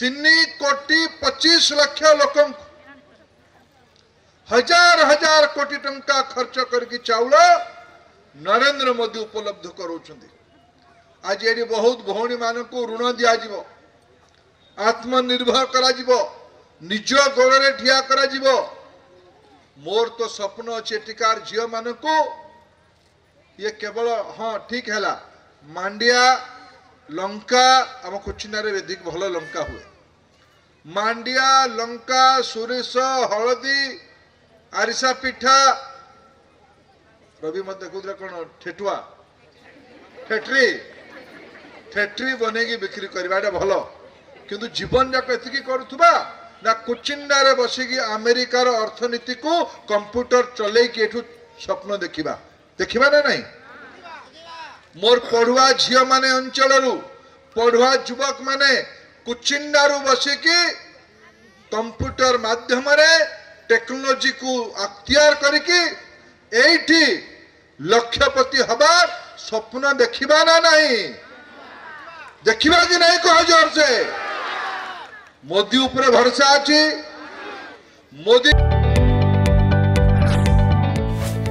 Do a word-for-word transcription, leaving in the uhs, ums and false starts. तीन कोटी पचीस लक्ष लोक हजार हजार कोटी टंका खर्च करके चाउल नरेंद्र मोदी उपलब्ध कराउछन्ति। आज ये बहुत भौणी मान को ऋण दिजाव आत्मनिर्भर करज गोड़े ठिया कर मोर तो स्वप्न अच्छे टिकार झील मान को ये केवल हाँ ठीक है मांडिया लंका आम कोचिनारे बेदिक भल लंका हुए मांडिया लंका सोरिष हलदी आरिसा पिठा रवि मत देखुरा कौन ठेठुआ ठेट्री ठेट्री बन बिक्री करवाटा भल कि जीवन जाक एति करुवा ना कोचिनारे बसिक अमेरिकार अर्थनीति को कंप्यूटर चलैक एठू स्वप्न देखा देखा ना नहीं। मोर पढ़ुआ झील माने अंचल पढ़ुआ युवक माने कुचिंडारू बसिकी कंप्यूटर माध्यम टेक्नोलोजी को अख्तियार करके एठी लक्ष्यपति हबार स्वप्न देखा ना नहीं देखा कि नहीं कह जोर से मोदी ऊपर भरोसा अछि मोदी।